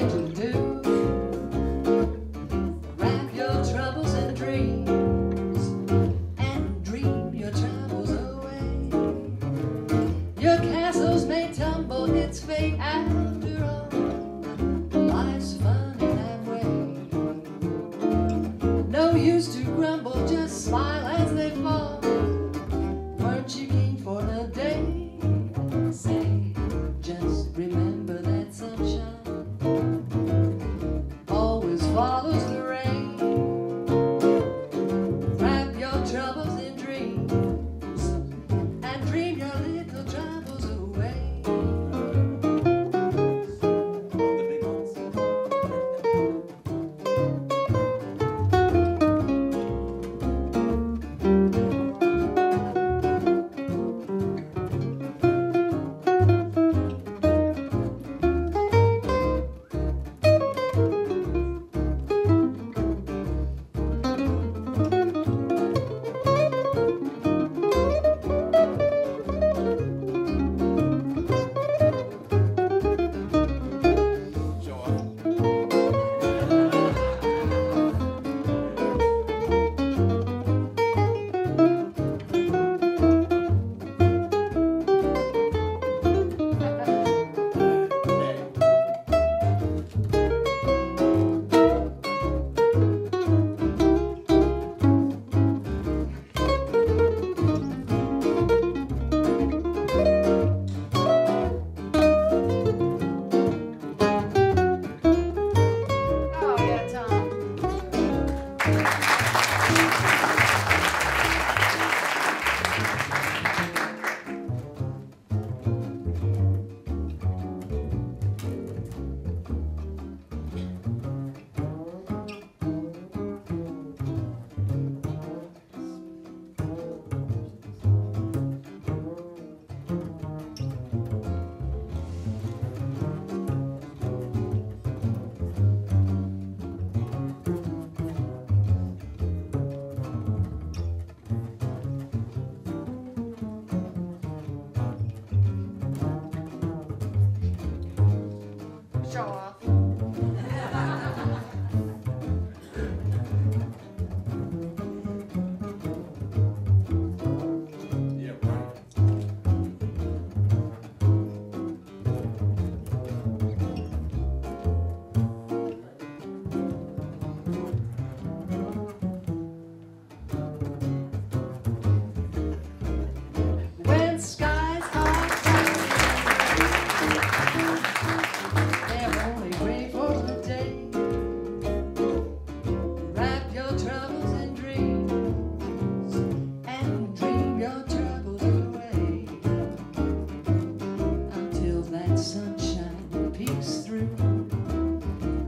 they can do. Wrap your troubles in dreams and dream your troubles away. Your castles may tumble, it's fate after all. Life's fun that way. No use to grumble, just smile as they fall. Weren't you keen for the day? Say, just remember that sunshine always follows the rain. Wrap your troubles in dreams and dream your little troubles away. The big ones.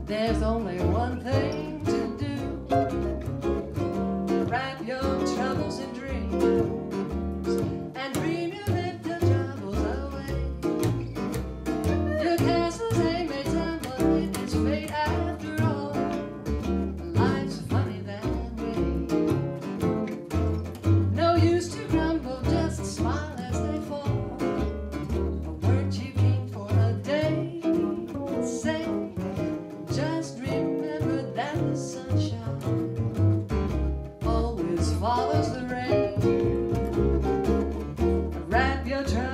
There's only one thing to do. Wrap your troubles in dreams and dream your little troubles away. Your castles, they may tumble, it is fate after all. Life's funny that way. No use to grumble, just smile as they fall. Weren't you keen for a day? Say, just remember that the sunshine always follows the rain. Wrap your